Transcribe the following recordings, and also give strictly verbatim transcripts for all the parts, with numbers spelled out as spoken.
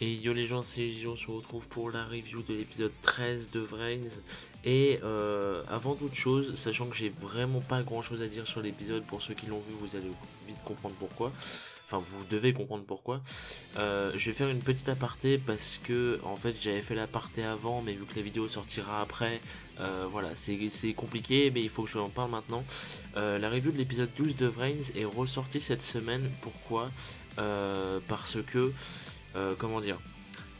Et yo les gens, c'est Gigi, on se retrouve pour la review de l'épisode treize de Vrains. Et euh, avant toute chose, sachant que j'ai vraiment pas grand chose à dire sur l'épisode, pour ceux qui l'ont vu vous allez vite comprendre pourquoi. Enfin vous devez comprendre pourquoi. Euh, je vais faire une petite aparté parce que en fait j'avais fait l'aparté avant, mais vu que la vidéo sortira après, euh, voilà, c'est compliqué, mais il faut que je en parle maintenant. Euh, la review de l'épisode douze de Vrains est ressortie cette semaine. Pourquoi? euh, Parce que... Euh, comment dire,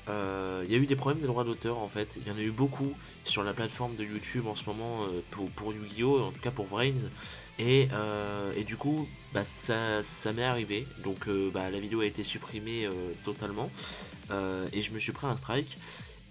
il euh, y a eu des problèmes de droits d'auteur en fait, il y en a eu beaucoup sur la plateforme de YouTube en ce moment euh, pour, pour Yu-Gi-Oh! En tout cas pour Vrains, et, euh, et du coup bah, ça, ça m'est arrivé, donc euh, bah, la vidéo a été supprimée euh, totalement, euh, et je me suis pris un strike,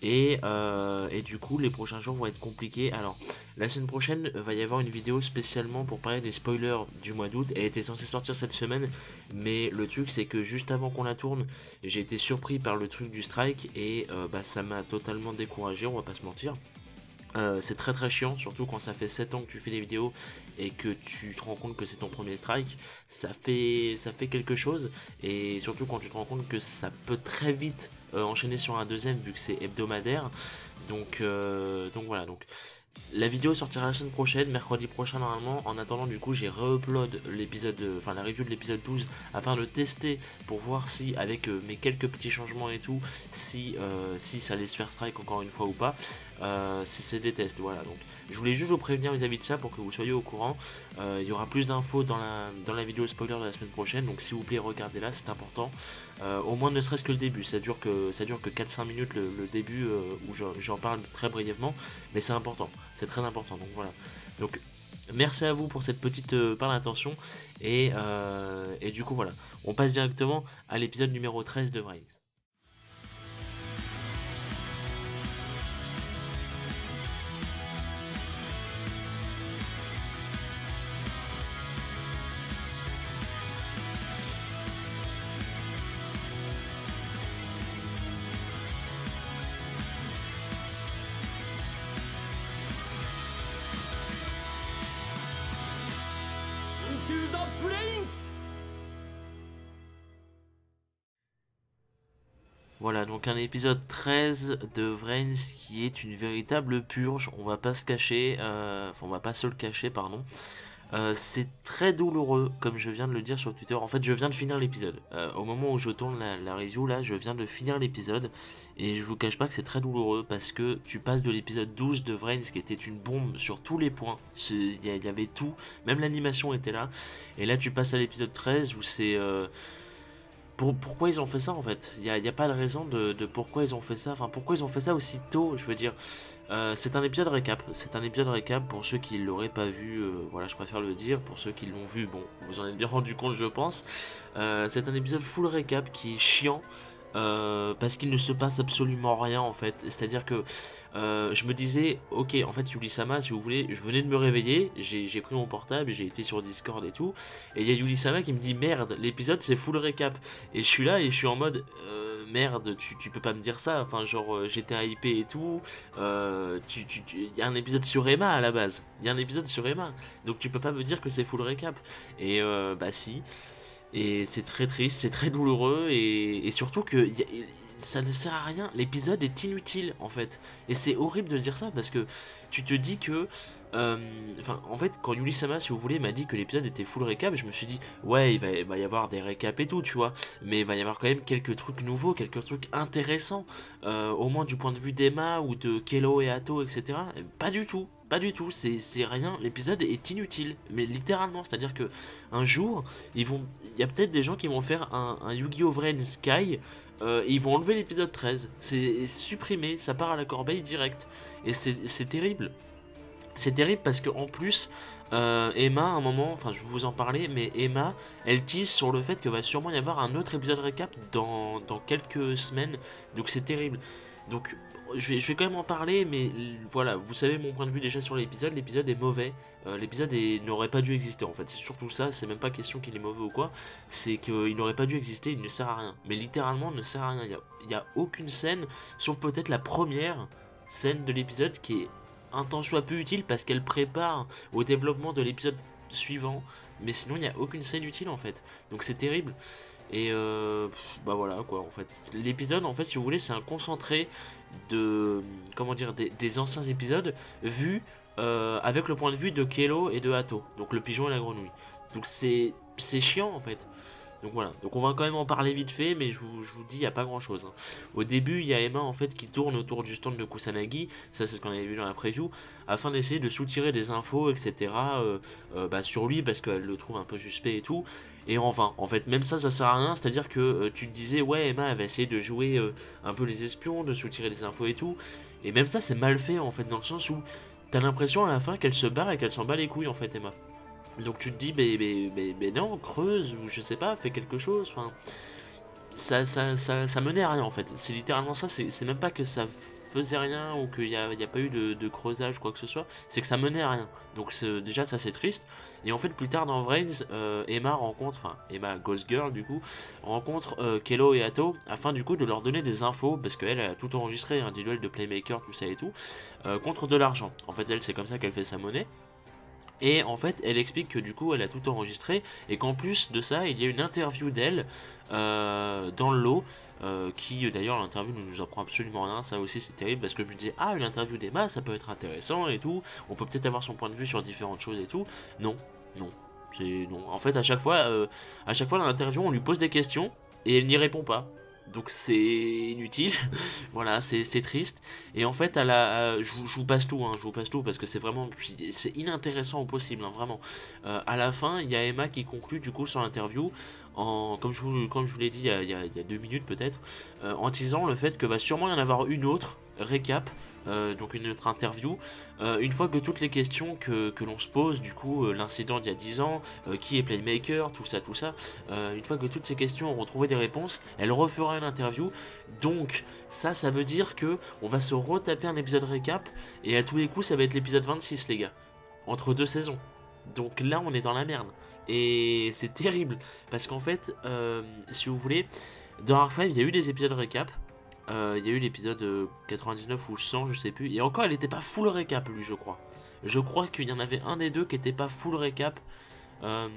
et, euh, et du coup les prochains jours vont être compliqués. Alors la semaine prochaine va y avoir une vidéo spécialement pour parler des spoilers du mois d'août. Elle était censée sortir cette semaine, mais le truc c'est que juste avant qu'on la tourne, j'ai été surpris par le truc du strike et euh, bah, ça m'a totalement découragé, on va pas se mentir. Euh, c'est très très chiant, surtout quand ça fait sept ans que tu fais des vidéos et que tu te rends compte que c'est ton premier strike. Ça fait, ça fait quelque chose, et surtout quand tu te rends compte que ça peut très vite euh, enchaîner sur un deuxième vu que c'est hebdomadaire. Donc, euh, donc voilà, donc... La vidéo sortira la semaine prochaine, mercredi prochain normalement. En attendant, du coup, j'ai re-upload l'épisode, enfin la review de l'épisode douze afin de tester pour voir si, avec euh, mes quelques petits changements et tout, si, euh, si ça allait se faire strike encore une fois ou pas. Euh, c'est des tests, voilà. Donc, je voulais juste vous prévenir vis-à-vis de ça pour que vous soyez au courant. Euh, il y aura plus d'infos dans la, dans la vidéo spoiler de la semaine prochaine, donc s'il vous plaît, regardez-la, c'est important. Euh, au moins, ne serait-ce que le début, ça dure que, ça dure que quatre à cinq minutes le, le début euh, où j'en parle très brièvement, mais c'est important. C'est très important, donc voilà. Donc merci à vous pour cette petite euh, part d'attention. Et, euh, et du coup voilà, on passe directement à l'épisode numéro treize de Vrains. Voilà, donc un épisode treize de Vrains qui est une véritable purge, on va pas se cacher, euh, enfin on va pas se le cacher, pardon. Euh, c'est très douloureux, comme je viens de le dire sur Twitter. En fait, je viens de finir l'épisode. Euh, au moment où je tourne la, la review, là, je viens de finir l'épisode. Et je vous cache pas que c'est très douloureux parce que tu passes de l'épisode douze de Vrains qui était une bombe sur tous les points. Il y, y avait tout, même l'animation était là. Et là, tu passes à l'épisode treize où c'est... Euh, pour, pourquoi ils ont fait ça en fait? Il n'y a, y a pas de raison de, de pourquoi ils ont fait ça. Enfin, pourquoi ils ont fait ça aussi tôt, je veux dire. Euh, c'est un épisode récap, c'est un épisode récap pour ceux qui l'auraient pas vu, euh, voilà je préfère le dire, pour ceux qui l'ont vu, bon, vous en êtes bien rendu compte je pense, euh, c'est un épisode full récap qui est chiant, euh, parce qu'il ne se passe absolument rien en fait, c'est-à-dire que euh, je me disais, ok en fait Yulisama si vous voulez, je venais de me réveiller, j'ai pris mon portable, j'ai été sur Discord et tout, et il y a Yulisama qui me dit merde, l'épisode c'est full récap, et je suis là et je suis en mode... Euh, merde, tu, tu peux pas me dire ça, enfin genre euh, j'étais hypé et tout, euh, tu, tu, tu... y a un épisode sur Emma à la base, il y a un épisode sur Emma, donc tu peux pas me dire que c'est full récap, et euh, bah si, et c'est très triste, c'est très douloureux, et, et surtout que y a, y, ça ne sert à rien, l'épisode est inutile en fait, et c'est horrible de dire ça, parce que tu te dis que, Euh, enfin, en fait, quand Yulisama, si vous voulez, m'a dit que l'épisode était full récap, je me suis dit, ouais, il va, il va y avoir des récaps et tout, tu vois, mais il va y avoir quand même quelques trucs nouveaux, quelques trucs intéressants, euh, au moins du point de vue d'Emma ou de Kelo et Ato, et cetera. Pas du tout, pas du tout, c'est rien, l'épisode est inutile, mais littéralement, c'est-à-dire que un jour, ils vont, il y a peut-être des gens qui vont faire un, un Yu-Gi-Oh! Vrains Sky, euh, et ils vont enlever l'épisode treize, c'est supprimé, ça part à la corbeille direct, et c'est terrible. C'est terrible parce que en plus, euh, Emma, à un moment, enfin je vais vous en parler, mais Emma, elle tease sur le fait que va sûrement y avoir un autre épisode récap dans, dans quelques semaines, donc c'est terrible. Donc je vais, je vais quand même en parler, mais voilà, vous savez mon point de vue déjà sur l'épisode, l'épisode est mauvais, euh, l'épisode n'aurait pas dû exister en fait, c'est surtout ça, c'est même pas question qu'il est mauvais ou quoi, c'est qu'il n'aurait pas dû exister, il ne sert à rien, mais littéralement il ne sert à rien, il n'y a, a aucune scène, sauf peut-être la première scène de l'épisode qui est un temps soit peu utile parce qu'elle prépare au développement de l'épisode suivant, mais sinon il n'y a aucune scène utile en fait, donc c'est terrible, Et euh, pff, bah voilà quoi, en fait l'épisode, en fait, si vous voulez, c'est un concentré de comment dire des, des anciens épisodes vus euh, avec le point de vue de Kelo et de Ato, donc le pigeon et la grenouille. Donc c'est c'est chiant en fait. Donc voilà, donc on va quand même en parler vite fait, mais je vous, je vous dis, il n'y a pas grand chose. Hein. Au début, il y a Emma en fait qui tourne autour du stand de Kusanagi, ça c'est ce qu'on avait vu dans la preview, afin d'essayer de soutirer des infos, et cetera. Euh, euh, bah, sur lui, parce qu'elle le trouve un peu suspect et tout. Et enfin, en fait, même ça, ça sert à rien, c'est-à-dire que euh, tu te disais, ouais, Emma, elle va essayer de jouer euh, un peu les espions, de soutirer des infos et tout. Et même ça, c'est mal fait en fait, dans le sens où t'as l'impression à la fin qu'elle se barre et qu'elle s'en bat les couilles en fait, Emma. Donc tu te dis, mais, mais, mais, mais non, creuse, ou je sais pas, fais quelque chose, enfin, ça, ça, ça, ça menait à rien en fait, c'est littéralement ça, c'est même pas que ça faisait rien ou qu'il n'y a, y a pas eu de, de creusage, quoi que ce soit, c'est que ça menait à rien, donc déjà ça c'est triste, et en fait plus tard dans Vrains, euh, Emma rencontre, enfin Emma, Ghost Girl du coup, rencontre euh, Kelo et Ato, afin du coup de leur donner des infos, parce qu'elle a tout enregistré, hein, des duels de Playmaker, tout ça et tout, euh, contre de l'argent, en fait elle c'est comme ça qu'elle fait sa monnaie. Et en fait, elle explique que du coup, elle a tout enregistré et qu'en plus de ça, il y a une interview d'elle euh, dans le lot euh, qui, d'ailleurs, l'interview ne nous apprend absolument rien. Ça aussi, c'est terrible parce que je me dis, ah, une interview d'Emma, ça peut être intéressant et tout. On peut peut-être avoir son point de vue sur différentes choses et tout. Non, non, c'est non. En fait, à chaque fois, euh, à chaque fois dans l'interview, on lui pose des questions et elle n'y répond pas. Donc c'est inutile, voilà, c'est triste, et en fait, à la, à, je, vous, je vous passe tout, hein, je vous passe tout, parce que c'est vraiment, c'est inintéressant au possible, hein, vraiment. Euh, à la fin, il y a Emma qui conclut du coup son interview, en, comme je vous, comme je vous l'ai dit il y a, il y a deux minutes peut-être, euh, en disant le fait que va sûrement y en avoir une autre, récap, euh, donc une autre interview, euh, une fois que toutes les questions que, que l'on se pose, du coup, euh, l'incident d'il y a dix ans, euh, qui est Playmaker, tout ça, tout ça, euh, une fois que toutes ces questions auront trouvé des réponses, elle refera une interview, donc ça, ça veut dire que on va se retaper un épisode récap, et à tous les coups, ça va être l'épisode vingt-six, les gars, entre deux saisons, donc là, on est dans la merde, et c'est terrible, parce qu'en fait, euh, si vous voulez, dans Arc-V, il y a eu des épisodes récap. Il euh, y a eu l'épisode quatre-vingt-dix-neuf ou cent, je sais plus. Et encore, elle n'était pas full récap, lui, je crois. Je crois qu'il y en avait un des deux qui n'était pas full récap. Euh...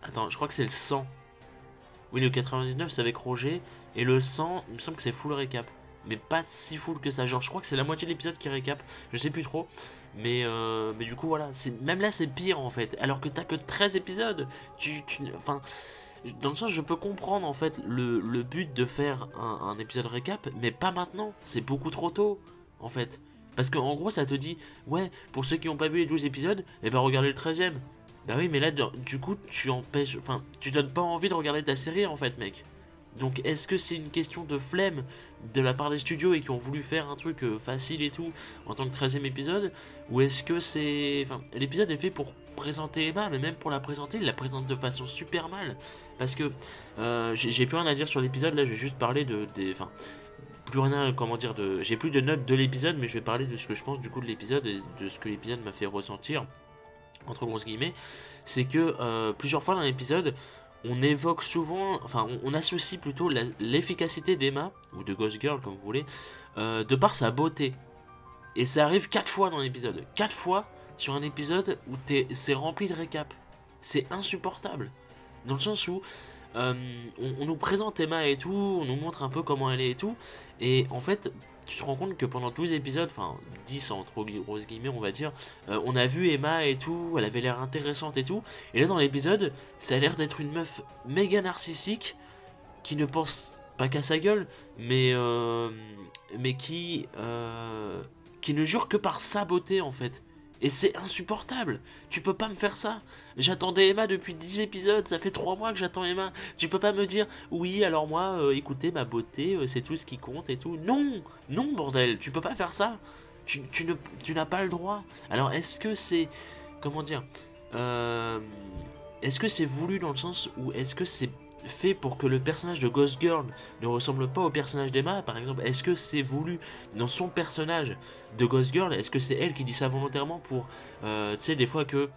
Attends, je crois que c'est le cent. Oui, le quatre-vingt-dix-neuf, c'est avec Roger. Et le cent, il me semble que c'est full récap. Mais pas si full que ça. Genre, je crois que c'est la moitié de l'épisode qui récap. Je sais plus trop. Mais, euh... mais du coup, voilà. Même là, c'est pire, en fait. Alors que t'as que treize épisodes. Tu... tu... Enfin... Dans le sens, je peux comprendre en fait le, le but de faire un, un épisode récap, mais pas maintenant, c'est beaucoup trop tôt en fait. Parce qu'en gros, ça te dit, ouais, pour ceux qui n'ont pas vu les douze épisodes, eh ben regardez le treizième. Bah oui, mais là, du coup, tu empêches, enfin, tu donnes pas envie de regarder ta série en fait, mec. Donc, est-ce que c'est une question de flemme de la part des studios et qui ont voulu faire un truc euh, facile et tout en tant que treizième épisode? Ou est-ce que c'est... Enfin, l'épisode est fait pour présenter Emma, mais même pour la présenter, il la présente de façon super mal. Parce que euh, j'ai plus rien à dire sur l'épisode, là je vais juste parler de... des... Enfin, plus rien, comment dire, de... J'ai plus de notes de l'épisode, mais je vais parler de ce que je pense du coup de l'épisode et de ce que l'épisode m'a fait ressentir, entre grosses guillemets. C'est que euh, plusieurs fois dans l'épisode... On évoque souvent, enfin on, on associe plutôt l'efficacité d'Emma, ou de Ghost Girl comme vous voulez, euh, de par sa beauté. Et ça arrive quatre fois dans l'épisode, quatre fois sur un épisode où es, c'est rempli de récap. C'est insupportable, dans le sens où euh, on, on nous présente Emma et tout, on nous montre un peu comment elle est et tout, et en fait tu te rends compte que pendant tous les épisodes, enfin dix entre grosses guillemets on va dire, euh, on a vu Emma et tout, elle avait l'air intéressante et tout, et là dans l'épisode, ça a l'air d'être une meuf méga narcissique, qui ne pense pas qu'à sa gueule, mais, euh, mais qui, euh, qui ne jure que par sa beauté en fait. Et c'est insupportable, tu peux pas me faire ça. J'attendais Emma depuis dix épisodes, ça fait trois mois que j'attends Emma. Tu peux pas me dire, oui alors moi, euh, écoutez ma beauté, euh, c'est tout ce qui compte et tout. Non, non bordel, tu peux pas faire ça. Tu, tu ne, tu n'as pas le droit. Alors est-ce que c'est, comment dire, euh, est-ce que c'est voulu dans le sens où est-ce que c'est fait pour que le personnage de Ghost Girl ne ressemble pas au personnage d'Emma, par exemple? Est-ce que c'est voulu dans son personnage de Ghost Girl? Est-ce que c'est elle qui dit ça volontairement pour, euh, tu sais, des fois que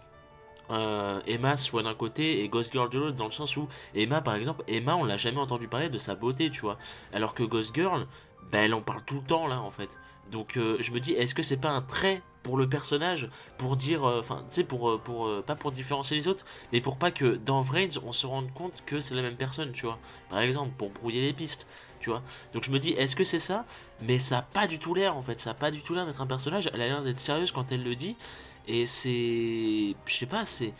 euh, Emma soit d'un côté et Ghost Girl de l'autre, dans le sens où Emma, par exemple, Emma, on l'a jamais entendu parler de sa beauté, tu vois, alors que Ghost Girl, bah, elle en parle tout le temps là en fait. Donc euh, je me dis, est-ce que c'est pas un trait pour le personnage, pour dire, enfin euh, tu sais, pour, pour euh, pas pour différencier les autres, mais pour pas que dans Vrains on se rende compte que c'est la même personne, tu vois, par exemple, pour brouiller les pistes, tu vois. Donc je me dis, est-ce que c'est ça? Mais ça a pas du tout l'air en fait, ça a pas du tout l'air d'être un personnage, elle a l'air d'être sérieuse quand elle le dit, et c'est, je sais pas, c'est...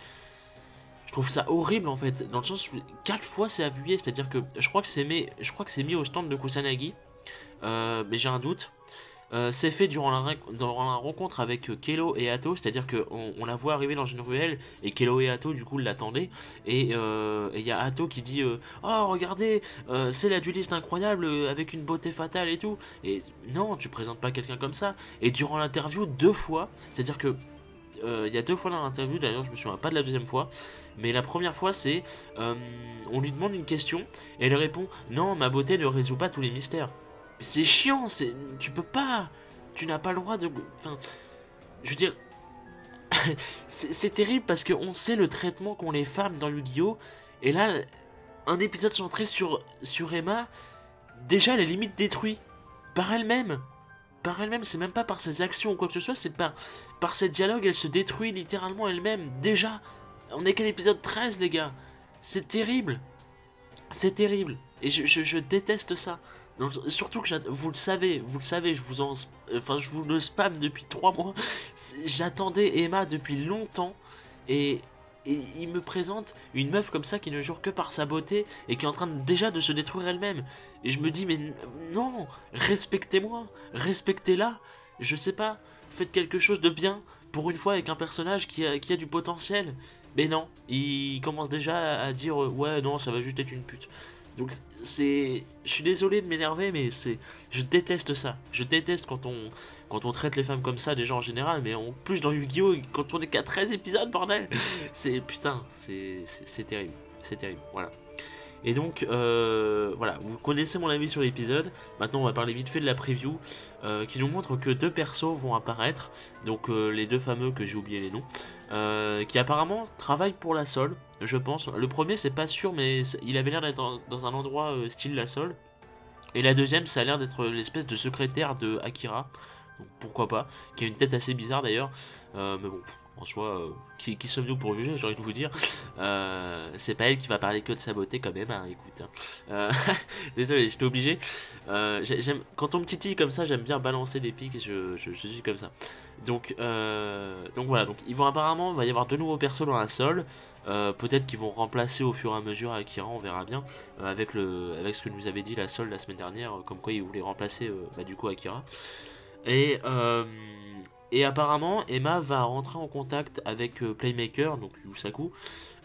Je trouve ça horrible en fait, dans le sens où quatre fois c'est appuyé, c'est-à-dire que je crois que c'est mis, je crois que c'est mis au stand de Kusanagi, euh, mais j'ai un doute. Euh, c'est fait durant la, durant la rencontre avec Kelo et Ato, c'est-à-dire qu'on on la voit arriver dans une ruelle et Kelo et Ato du coup l'attendaient, et il euh, y a Ato qui dit euh, oh regardez, euh, c'est la dueliste incroyable avec une beauté fatale et tout, et non, tu présentes pas quelqu'un comme ça. Et durant l'interview deux fois, c'est-à-dire que il euh, y a deux fois dans l'interview, d'ailleurs je me souviens pas de la deuxième fois, mais la première fois c'est euh, on lui demande une question et elle répond non, ma beauté ne résout pas tous les mystères. C'est chiant, c'est... tu peux pas, tu n'as pas le droit de... Enfin, je veux dire, c'est terrible parce qu'on sait le traitement qu'ont les femmes dans Yu-Gi-Oh! Et là, un épisode centré sur, sur Emma, déjà elle est limite détruite, par elle-même. Par elle-même, c'est même pas par ses actions ou quoi que ce soit, c'est par, par ses dialogues, elle se détruit littéralement elle-même, déjà. On est qu'à l'épisode treize les gars, c'est terrible, c'est terrible, et je, je, je déteste ça. Donc, surtout que vous le savez, vous le savez, je vous en, enfin je vous le spam depuis trois mois. J'attendais Emma depuis longtemps et, et il me présente une meuf comme ça qui ne jure que par sa beauté et qui est en train de, déjà de se détruire elle-même. Et je me dis mais non, respectez-moi, respectez-la, je sais pas, faites quelque chose de bien pour une fois avec un personnage qui a, qui a du potentiel. Mais non, il commence déjà à dire ouais non ça va juste être une pute. Donc c'est, je suis désolé de m'énerver mais c'est, je déteste ça, je déteste quand on, quand on traite les femmes comme ça déjà en général, mais en plus dans Yu-Gi-Oh quand on est qu'à treize épisodes bordel, c'est putain, c'est, c'est terrible, c'est terrible, voilà. Et donc euh, voilà, vous connaissez mon avis sur l'épisode, maintenant on va parler vite fait de la preview euh, qui nous montre que deux persos vont apparaître, donc euh, les deux fameux que j'ai oublié les noms, euh, qui apparemment travaillent pour la Soul, je pense. Le premier c'est pas sûr mais il avait l'air d'être dans un endroit euh, style la Soul, et la deuxième ça a l'air d'être l'espèce de secrétaire de Akira, donc pourquoi pas, qui a une tête assez bizarre d'ailleurs, euh, mais bon... En soi, euh, qui, qui sommes-nous pour juger, j'ai envie de vous dire. Euh, c'est pas elle qui va parler que de sa beauté quand même, hein, écoute. Hein. Euh, désolé, j'étais obligé. Euh, j'aime, quand on me titille comme ça, j'aime bien balancer des pics, je, je, je suis comme ça. Donc, euh, donc voilà, donc, ils vont apparemment, il va y avoir deux nouveaux persos dans la Soul. Euh, peut-être qu'ils vont remplacer au fur et à mesure Akira, on verra bien, euh, avec, le, avec ce que nous avait dit la Soul la semaine dernière, comme quoi ils voulaient remplacer euh, bah, du coup Akira. Et... Euh, Et apparemment, Emma va rentrer en contact avec euh, Playmaker, donc Yusaku,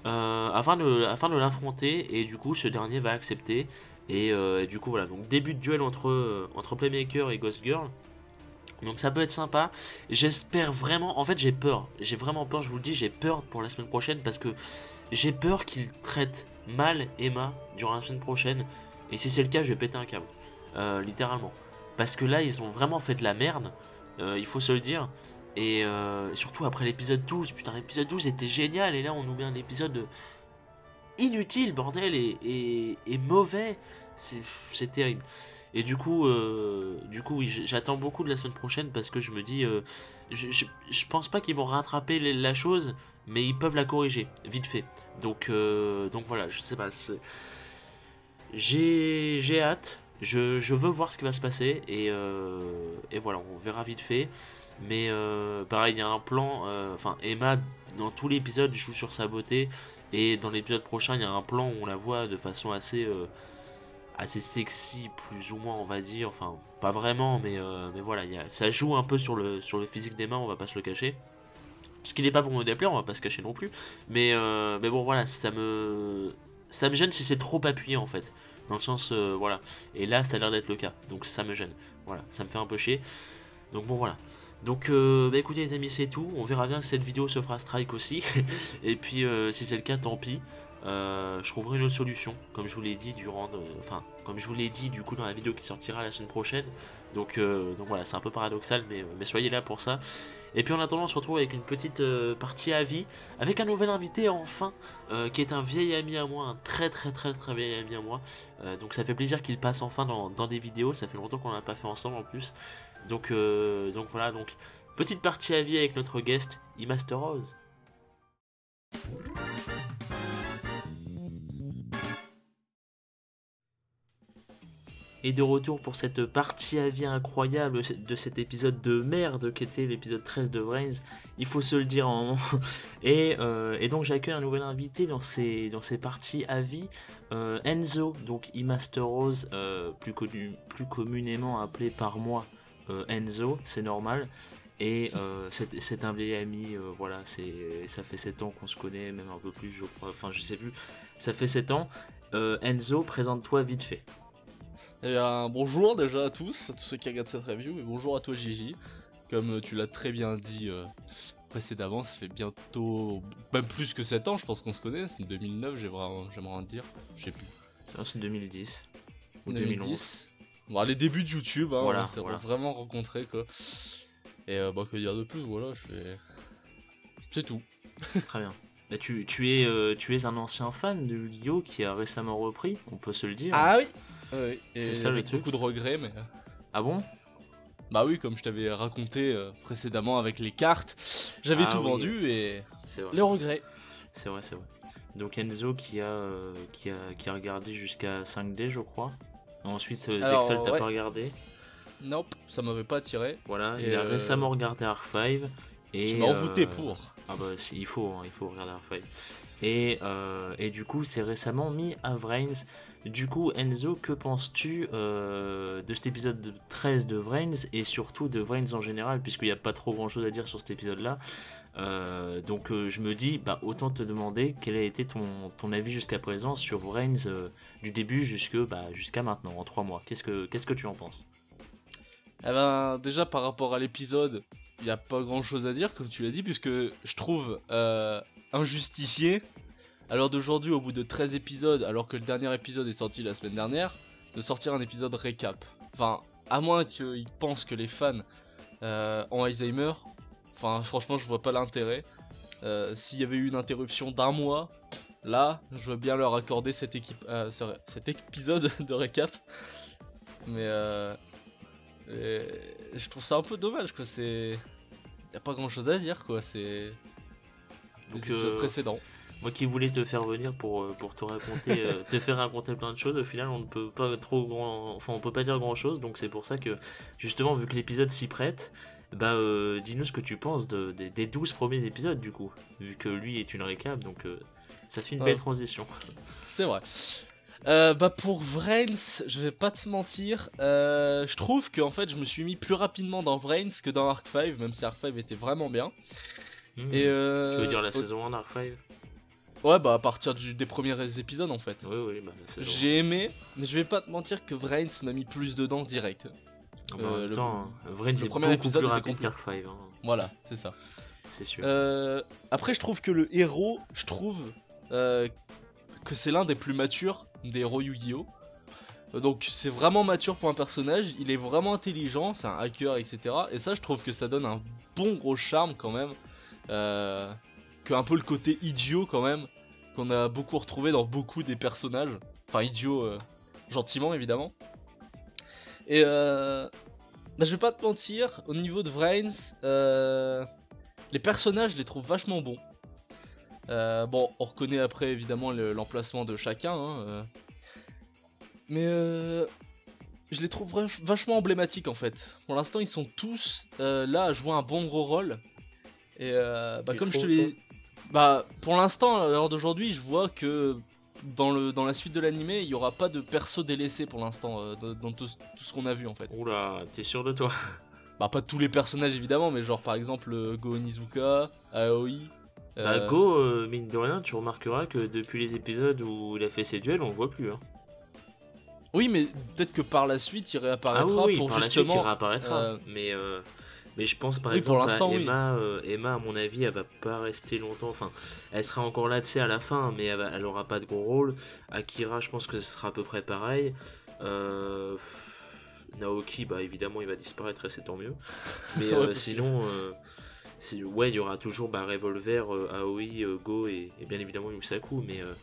euh, afin de, afin de l'affronter, et du coup, ce dernier va accepter. Et, euh, et du coup, voilà, donc début de duel entre, euh, entre Playmaker et Ghost Girl. Donc ça peut être sympa. J'espère vraiment, en fait j'ai peur, j'ai vraiment peur, je vous le dis, j'ai peur pour la semaine prochaine, parce que j'ai peur qu'il traite mal Emma durant la semaine prochaine. Et si c'est le cas, je vais péter un câble, euh, littéralement. Parce que là, ils ont vraiment fait de la merde. Euh, il faut se le dire, et euh, surtout après l'épisode douze, putain l'épisode douze était génial, et là on nous met un épisode inutile, bordel, et, et, et mauvais, c'est terrible. Et du coup, euh, du coup oui, j'attends beaucoup de la semaine prochaine, parce que je me dis, euh, je, je, je pense pas qu'ils vont rattraper les, la chose, mais ils peuvent la corriger, vite fait, donc, euh, donc voilà, je sais pas, j'ai hâte. Je, je veux voir ce qui va se passer, et, euh, et voilà, on verra vite fait. Mais euh, pareil, il y a un plan, enfin euh, Emma, dans tout l'épisode, joue sur sa beauté. Et dans l'épisode prochain, il y a un plan où on la voit de façon assez, euh, assez sexy, plus ou moins, on va dire. Enfin, pas vraiment, mais, euh, mais voilà, y a, ça joue un peu sur le, sur le physique d'Emma, on va pas se le cacher. Ce qui n'est pas pour me déplaire, on va pas se cacher non plus. Mais, euh, mais bon, voilà, ça me, ça me gêne si c'est trop appuyé, en fait. Dans le sens, euh, voilà, et là ça a l'air d'être le cas, donc ça me gêne, voilà, ça me fait un peu chier, donc bon voilà, donc euh, bah écoutez les amis c'est tout, on verra bien si cette vidéo se fera strike aussi, et puis euh, si c'est le cas tant pis, Euh, je trouverai une autre solution, comme je vous l'ai dit durant, euh, enfin, comme je vous l'ai dit du coup dans la vidéo qui sortira la semaine prochaine. Donc, euh, donc voilà, c'est un peu paradoxal, mais, mais soyez là pour ça. Et puis en attendant, on se retrouve avec une petite euh, partie à vie, avec un nouvel invité enfin, euh, qui est un vieil ami à moi, un très très très très vieil ami à moi. Euh, donc ça fait plaisir qu'il passe enfin dans, dans des vidéos, ça fait longtemps qu'on l'a pas fait ensemble en plus. Donc, euh, donc voilà, donc petite partie à vie avec notre guest iMasterOz. Et de retour pour cette partie à vie incroyable de cet épisode de merde qui était l'épisode treize de Vrains, il faut se le dire en moment. Et, euh, et donc j'accueille un nouvel invité dans ces, dans ces parties à vie, euh, Enzo, donc iMasterOz, euh, plus, connu, plus communément appelé par moi euh, Enzo, c'est normal. Et euh, c'est un vieil ami, euh, voilà, ça fait sept ans qu'on se connaît, même un peu plus, je crois, enfin je sais plus, ça fait sept ans. Euh, Enzo, présente-toi vite fait. Eh bien, bonjour déjà à tous, à tous ceux qui regardent cette review, et bonjour à toi Gigi. Comme tu l'as très bien dit euh, précédemment, ça fait bientôt, même plus que sept ans, je pense qu'on se connaît, c'est deux mille neuf, j'aimerais en dire, je sais plus. Non, c'est deux mille dix, ou deux mille dix. Bon, les débuts de YouTube, hein, voilà, on s'est voilà. vraiment rencontrés, quoi. Et euh, bah, que dire de plus, voilà, je fais... c'est tout. Très bien. Bah, tu, tu, es, euh, tu es un ancien fan de Yu-Gi-Oh! Qui a récemment repris, on peut se le dire. Ah oui! Oui, c'est ça le truc. Beaucoup de regrets, mais. Ah bon? Bah oui, comme je t'avais raconté euh, précédemment avec les cartes, j'avais ah tout oui. vendu et. C'est vrai. Le regret. C'est vrai, c'est vrai. Donc Enzo qui a, euh, qui a, qui a regardé jusqu'à cinq D, je crois. Ensuite, euh, Alors, Zexal, t'as ouais. pas regardé? Nope, ça m'avait pas attiré. Voilà, et il a euh... récemment regardé Arc-V. Et, je m'en foutais euh... pour. Ah bah si, il faut, hein, il faut regarder Arc-V. Et, euh, et du coup, c'est récemment mis à Vrains. Du coup, Enzo, que penses-tu euh, de cet épisode treize de Vrains et surtout de Vrains en général, puisqu'il n'y a pas trop grand-chose à dire sur cet épisode-là. Euh, donc euh, je me dis, bah, autant te demander quel a été ton, ton avis jusqu'à présent sur Vrains euh, du début jusqu'à bah, jusqu'à maintenant, en trois mois. Qu'est-ce que, qu'est-ce que tu en penses? Eh ben, déjà, par rapport à l'épisode, il n'y a pas grand-chose à dire, comme tu l'as dit, puisque je trouve... Euh... injustifié, alors d'aujourd'hui au bout de treize épisodes, alors que le dernier épisode est sorti la semaine dernière, de sortir un épisode récap. Enfin, à moins qu'ils pensent que les fans euh, ont Alzheimer, enfin franchement je vois pas l'intérêt. Euh, S'il y avait eu une interruption d'un mois, là je veux bien leur accorder cet, euh, cet épisode de récap. Mais euh, je trouve ça un peu dommage quoi, c'est... y a pas grand chose à dire quoi, c'est... Donc, euh, précédent. Moi qui voulais te faire venir pour, pour te raconter euh, te faire raconter plein de choses, au final on ne peut pas trop grand, enfin on peut pas dire grand chose, donc c'est pour ça que justement vu que l'épisode s'y prête, bah euh, dis-nous ce que tu penses de, de, des douze premiers épisodes du coup, vu que lui est une récap, donc euh, ça fait une ouais. belle transition. C'est vrai. Euh, bah pour Vrains, je vais pas te mentir, euh, je trouve que en fait je me suis mis plus rapidement dans Vrains que dans Arc-V, même si Arc-V était vraiment bien. Mmh. Et euh... tu veux dire la saison un Arc-V? Ouais bah à partir du, des premiers épisodes en fait. Oui oui bah la saison. J'ai aimé, mais je vais pas te mentir que Vrains m'a mis plus dedans direct. Ah bah, euh, attends, le... Vrains le est premier épisode plus rapide qu'Arc-V. Hein. Voilà c'est ça. C'est sûr. Euh... Après je trouve que le héros, je trouve euh, que c'est l'un des plus matures des héros Yu-Gi-Oh! Donc c'est vraiment mature pour un personnage, il est vraiment intelligent, c'est un hacker et cetera. Et ça je trouve que ça donne un bon gros charme quand même. Euh, que un peu le côté idiot quand même qu'on a beaucoup retrouvé dans beaucoup des personnages, enfin idiot euh, gentiment évidemment. Et euh, bah, je vais pas te mentir, au niveau de Vrains euh, les personnages je les trouve vachement bons. euh, bon on reconnaît après évidemment l'emplacement de chacun hein, euh, mais euh, je les trouve vachement emblématiques en fait. Pour l'instant ils sont tous euh, là à jouer un bon gros rôle. Et euh, bah comme je te l'ai... Bah pour l'instant, à l'heure d'aujourd'hui, je vois que dans, le, dans la suite de l'anime, il n'y aura pas de perso délaissé pour l'instant, euh, dans tout, tout ce qu'on a vu en fait. Oula, t'es sûr de toi? Bah pas tous les personnages évidemment, mais genre par exemple euh, Go Onizuka, Aoi... Euh... Bah Go, euh, mine de rien, tu remarqueras que depuis les épisodes où il a fait ses duels, on le voit plus. Hein. Oui mais peut-être que par la suite il réapparaîtra ah oui, oui, pour par justement... La suite, il réapparaîtra, euh... mais... Euh... Mais je pense par oui, exemple à Emma, oui. euh, Emma, à mon avis, elle va pas rester longtemps. Enfin, elle sera encore là, tu sais, à la fin, mais elle, va, elle aura pas de gros rôle. Akira, je pense que ce sera à peu près pareil. Euh, Naoki, bah évidemment, il va disparaître et c'est tant mieux. Mais euh, sinon, euh, si, ouais, il y aura toujours bah, Revolver, euh, Aoi, euh, Go et, et bien évidemment Yusaku, mais... Euh,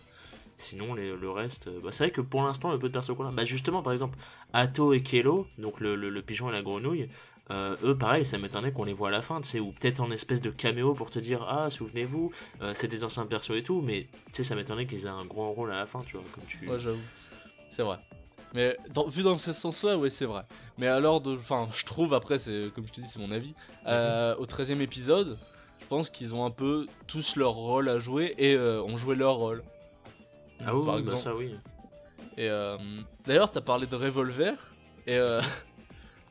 Sinon, les, le reste... Bah, c'est vrai que pour l'instant, le peu de perso qu'on a... Bah, justement, par exemple, Ato et Kelo, donc le, le, le pigeon et la grenouille, euh, eux, pareil, ça m'étonnait qu'on les voit à la fin, tu sais, ou peut-être en espèce de caméo pour te dire « Ah, souvenez-vous, euh, c'est des anciens persos et tout », mais tu sais, ça m'étonnait qu'ils aient un grand rôle à la fin, tu vois, comme tu... Ouais, j'avoue. C'est vrai. Mais dans, vu dans ce sens-là, ouais, c'est vrai. Mais alors, enfin, je trouve, après, c'est comme je te dis, c'est mon avis, euh, mm-hmm. au treizième épisode, je pense qu'ils ont un peu tous leur rôle à jouer et euh, ont joué leur rôle. Ah oui, par exemple. Bah ça oui. Et euh, d'ailleurs, t'as parlé de Revolver et euh,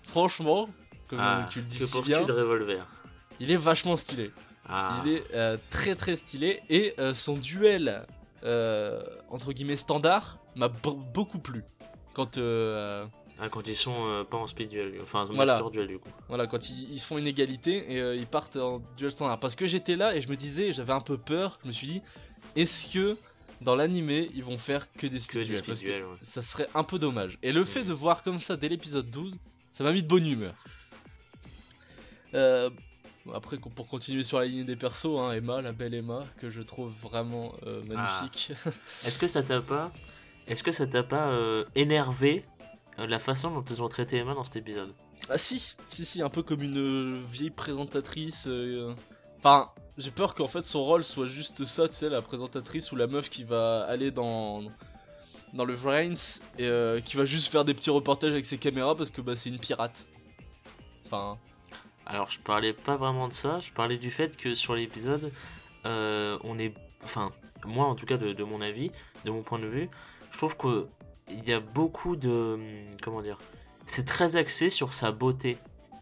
franchement, comme ah, tu le dis si bien, de Revolver. Il est vachement stylé. Ah. Il est euh, très très stylé et euh, son duel euh, entre guillemets standard m'a b- beaucoup plu. Quand euh, ah, quand ils sont euh, pas en speed duel, enfin en voilà. master duel du coup. Voilà, quand ils, ils font une égalité et euh, ils partent en duel standard. Parce que j'étais là et je me disais, j'avais un peu peur. Je me suis dit, est-ce que dans l'animé, ils vont faire que des speed duels, parce que ouais. ça serait un peu dommage. Et le mmh. fait de voir comme ça dès l'épisode douze, ça m'a mis de bonne humeur. Euh, après, pour continuer sur la lignée des persos, hein, Emma, la belle Emma, que je trouve vraiment euh, magnifique. Ah. Est-ce que ça t'a pas, est-ce que ça t'a pas euh, énervé euh, la façon dont ils ont traité Emma dans cet épisode? Ah si, si, si, un peu comme une vieille présentatrice... Euh, Enfin, j'ai peur qu'en fait son rôle soit juste ça, tu sais, la présentatrice ou la meuf qui va aller dans, dans le Vrains et euh, qui va juste faire des petits reportages avec ses caméras parce que bah, c'est une pirate. Enfin... Alors je parlais pas vraiment de ça, je parlais du fait que sur l'épisode, euh, on est... Enfin, moi en tout cas de, de mon avis, de mon point de vue, je trouve qu'il y a beaucoup de... Comment dire ? C'est très axé sur sa beauté.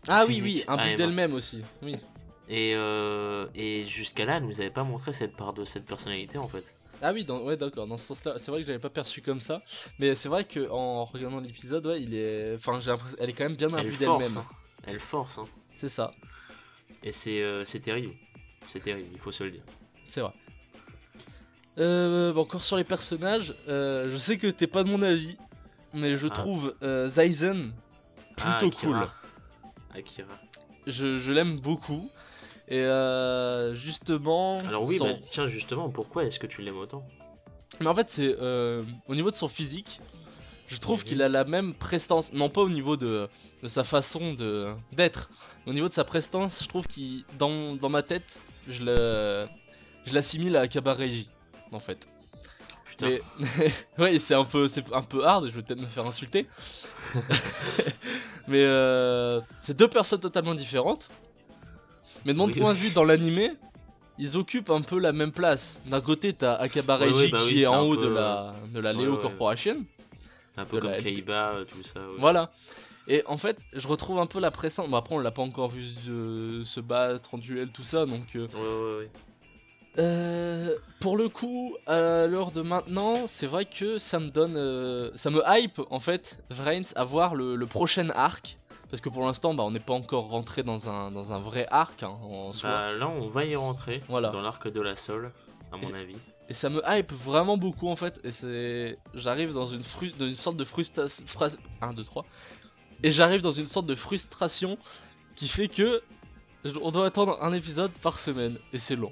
Ah oui, oui, un but d'elle-même aussi, oui. Et, euh, et jusqu'à là, elle nous avait pas montré cette part de cette personnalité en fait. Ah oui, dans, ouais, d'accord, dans ce sens-là, c'est vrai que j'avais pas perçu comme ça. Mais c'est vrai qu'en regardant l'épisode, ouais, il est, enfin, j'ai l'impression, elle est quand même bien imbue d'elle-même. Hein. Elle force, hein. C'est ça. Et c'est, euh, c'est terrible, c'est terrible, il faut se le dire. C'est vrai. Euh, bon, encore sur les personnages, euh, je sais que t'es pas de mon avis, mais je ah. trouve euh, Zaizen plutôt ah, cool. Akira. Je, je l'aime beaucoup. Et euh, justement... Alors oui, son... bah, tiens, justement, pourquoi est-ce que tu l'aimes autant? Mais en fait, c'est euh, au niveau de son physique, je trouve mmh. qu'il a la même prestance, non pas au niveau de, de sa façon de, d'être, au niveau de sa prestance, je trouve qu'il, dans, dans ma tête, je, le, je l'assimile à Akaba Reiji, en fait. Putain. Mais, ouais, c'est un, peu, c'est un peu hard, je vais peut-être me faire insulter. Mais euh, c'est deux personnes totalement différentes. Mais de mon oui. point de vue, dans l'animé, ils occupent un peu la même place. D'un côté, t'as Akaba Reiji ouais, ouais, bah qui oui, est en haut peu... de la, de la ouais, Léo ouais, Corporation. C'est un peu comme la... Kaiba, tout ça. Ouais. Voilà. Et en fait, je retrouve un peu la pressante. Bon, après, on l'a pas encore vu se, se battre en duel, tout ça, donc... Euh... Ouais, ouais, ouais. Euh, pour le coup, à l'heure de maintenant, c'est vrai que ça me donne... Euh... Ça me hype, en fait, Vrains, à voir le, le prochain arc. Parce que pour l'instant, bah, on n'est pas encore rentré dans un, dans un vrai arc hein, en soi. Bah, là, on va y rentrer, voilà. Dans l'arc de la Soul, à mon et, avis. Et ça me hype vraiment beaucoup en fait. Et c'est, j'arrive dans une, fru... dans une sorte de frustration. un, deux, trois Et j'arrive dans une sorte de frustration qui fait que on doit attendre un épisode par semaine. Et c'est long.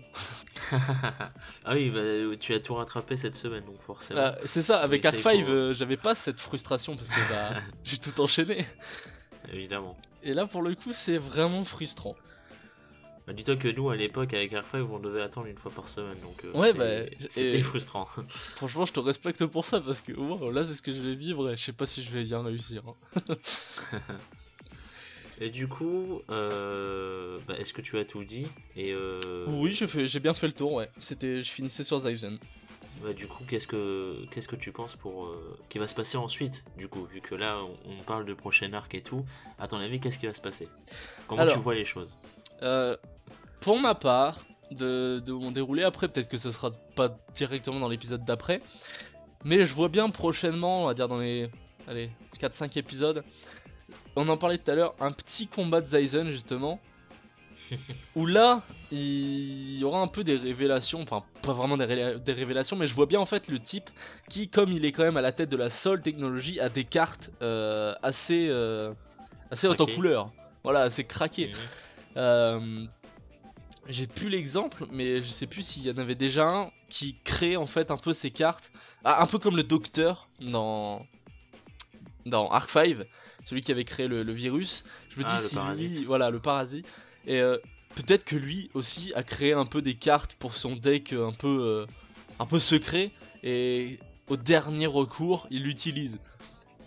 Ah oui, bah, tu as tout rattrapé cette semaine, donc forcément. Bah, c'est ça, avec Arc-V, euh, j'avais pas cette frustration parce que bah, j'ai tout enchaîné. Évidemment. Et là, pour le coup, c'est vraiment frustrant. Bah, dis-toi que nous, à l'époque, avec Arc-V, on devait attendre une fois par semaine, donc euh, ouais, c'est, bah, c'était frustrant. Franchement, je te respecte pour ça, parce que wow, là, c'est ce que je vais vivre, et je sais pas si je vais bien réussir. Hein. Et du coup, euh, bah, est-ce que tu as tout dit et, euh... Oui, je fais, j'ai bien fait le tour, ouais. C'était, je finissais sur Zaizen. Bah, du coup, qu'est-ce que qu'est-ce que tu penses pour euh, qui va se passer ensuite, du coup, vu que là on, on parle de prochain arc et tout. À ton avis, qu'est-ce qui va se passer? Comment Alors, tu vois les choses euh, Pour ma part, de, de mon déroulé après, peut-être que ce sera pas directement dans l'épisode d'après, mais je vois bien prochainement, on va dire dans les allez quatre cinq épisodes, on en parlait tout à l'heure, un petit combat de Zaizen justement où là, il y aura un peu des révélations, enfin pas vraiment des, ré des révélations, mais je vois bien en fait le type qui, comme il est quand même à la tête de la Soul Technology, a des cartes euh, assez, euh, assez hautes en couleur, voilà, assez craquées. Mmh. Euh, J'ai plus l'exemple, mais je sais plus s'il y en avait déjà un qui crée en fait un peu ses cartes, ah, un peu comme le Docteur dans, dans Arc-V, celui qui avait créé le, le virus. Je me ah, dis si parasite. lui, voilà le parasite. Et euh, peut-être que lui aussi a créé un peu des cartes pour son deck un peu, euh, un peu secret. Et au dernier recours, il l'utilise.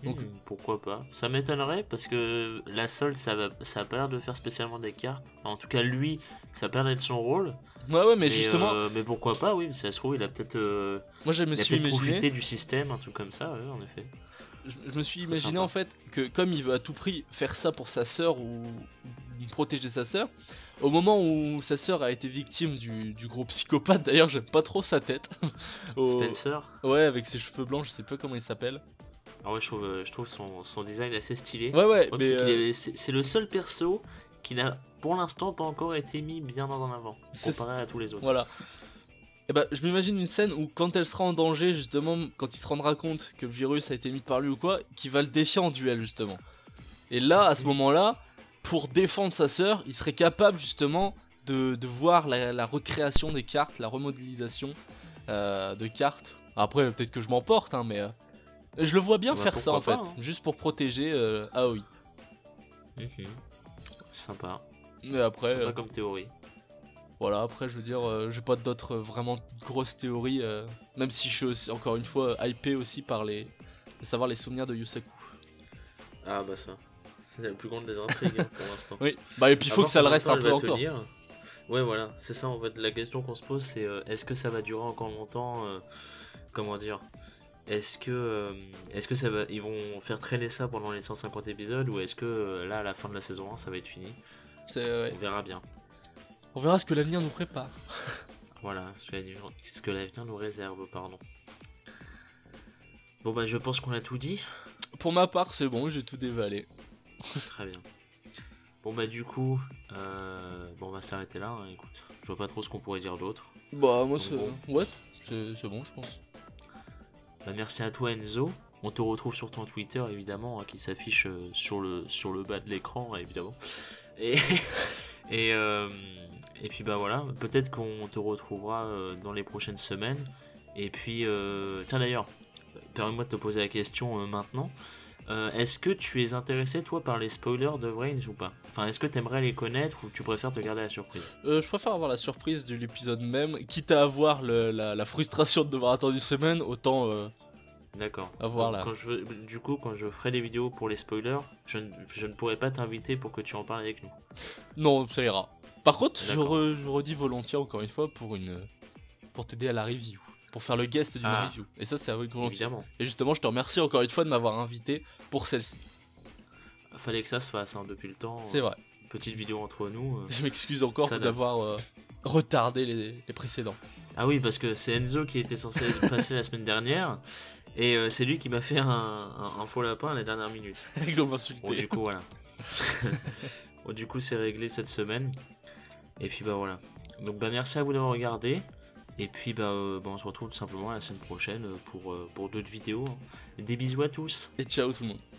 Donc, hmm, pourquoi pas? Ça m'étonnerait parce que la Soul, ça, va, ça a pas l'air de faire spécialement des cartes. Enfin, en tout cas, lui, ça a pas l'air d'être son rôle. Ouais, ouais, mais, mais justement. Euh, mais pourquoi pas? Oui, ça se trouve, il a peut-être. Euh, Moi, je me il a suis imaginé. Profité du système, un truc comme ça, ouais, en effet. Je, je me suis imaginé sympa. en fait que comme il veut à tout prix faire ça pour sa sœur ou protéger sa sœur, au moment où sa sœur a été victime du, du gros psychopathe, d'ailleurs, j'aime pas trop sa tête. au... Spencer? Ouais, avec ses cheveux blancs, je sais pas comment il s'appelle. Alors ouais, je trouve, je trouve son, son design assez stylé. Ouais, ouais, mais euh... c'est le seul perso qui n'a pour l'instant pas encore été mis bien en avant comparé à tous les autres. Voilà. Et bah, je m'imagine une scène où quand elle sera en danger, justement, quand il se rendra compte que le virus a été mis par lui ou quoi, qu'il va le défier en duel, justement. Et là, à ce moment-là, pour défendre sa sœur, il serait capable, justement, de, de voir la, la recréation des cartes, la remodélisation euh, de cartes. Après, peut-être que je m'emporte, hein, mais... Euh... Je le vois bien bah faire ça en pas, fait, hein. juste pour protéger euh, Aoi. Okay. Sympa. Mais après. Sympa euh... comme théorie. Voilà, après je veux dire, euh, j'ai pas d'autres euh, vraiment grosses théories, euh, même si je suis aussi, encore une fois euh, hypé aussi par les, de savoir les souvenirs de Yusaku. Ah bah ça, c'est la plus grande des intrigues hein, pour l'instant. Oui. Bah et puis il faut que ça le reste un peu encore. Tenir. Ouais voilà, c'est ça en fait. La question qu'on se pose, c'est euh, est-ce que ça va durer encore longtemps euh, Comment dire Est-ce que, euh, est-ce que ça va, ils vont faire traîner ça pendant les cent cinquante épisodes ou est-ce que là à la fin de la saison un ça va être fini? ouais. On verra bien. On verra ce que l'avenir nous prépare. Voilà, ce que l'avenir nous réserve, pardon. Bon bah je pense qu'on a tout dit. Pour ma part c'est bon, j'ai tout dévalé. Très bien. Bon bah du coup, euh, bon, on va s'arrêter là, hein, écoute. Je vois pas trop ce qu'on pourrait dire d'autre. Bah moi c'est bon. Ouais, c'est bon je pense. Bah merci à toi Enzo, on te retrouve sur ton Twitter évidemment hein, qui s'affiche euh, sur, le, sur le bas de l'écran évidemment et, et, euh, et puis bah voilà, peut-être qu'on te retrouvera euh, dans les prochaines semaines et puis euh, tiens d'ailleurs permets-moi de te poser la question euh, maintenant euh, est-ce que tu es intéressé toi par les spoilers de Vrains ou pas? Enfin est-ce que tu aimerais les connaître ou tu préfères te garder la surprise? euh, Je préfère avoir la surprise de l'épisode même, quitte à avoir le, la, la frustration de devoir attendre une semaine, autant... Euh... D'accord. Du coup, quand je ferai des vidéos pour les spoilers, je, je ne pourrai pas t'inviter pour que tu en parles avec nous. Non, ça ira. Par contre, je, re, je redis volontiers encore une fois pour une, pour t'aider à la review, pour faire le guest d'une ah, review. Et ça, c'est avec volontiers. Et justement, je te remercie encore une fois de m'avoir invité pour celle-ci. Fallait que ça se fasse hein, depuis le temps. C'est vrai. Une petite vidéo entre nous. Euh, je m'excuse encore d'avoir euh, retardé les, les précédents. Ah oui, parce que c'est Enzo qui était censé passer la semaine dernière. Et euh, c'est lui qui m'a fait un, un, un faux lapin à la dernière minute. Il doit m'insulter. Bon, du coup, voilà. Bon, du coup, c'est réglé cette semaine. Et puis, bah voilà. Donc, bah merci à vous d'avoir regardé. Et puis, bah, euh, bah on se retrouve tout simplement la semaine prochaine pour, euh, pour d'autres vidéos. Des bisous à tous. Et ciao tout le monde.